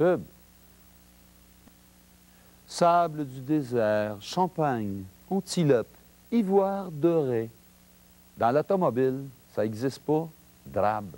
pub. Sable du désert, champagne, antilope, ivoire doré. Dans l'automobile, ça n'existe pas, drabe.